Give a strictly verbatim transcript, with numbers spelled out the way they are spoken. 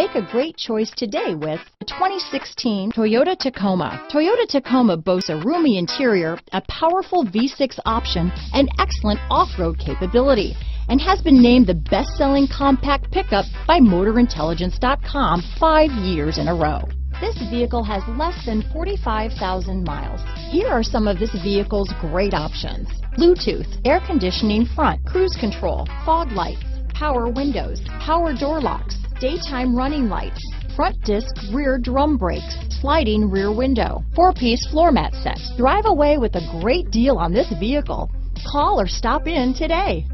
Make a great choice today with the twenty sixteen Toyota Tacoma. Toyota Tacoma boasts a roomy interior, a powerful V six option, and excellent off-road capability, and has been named the best-selling compact pickup by Motor Intelligence dot com five years in a row. This vehicle has less than forty-five thousand miles. Here are some of this vehicle's great options: Bluetooth, air conditioning front, cruise control, fog lights, power windows, power door locks, daytime running lights, front disc rear drum brakes, sliding rear window, four-piece floor mat set. Drive away with a great deal on this vehicle. Call or stop in today.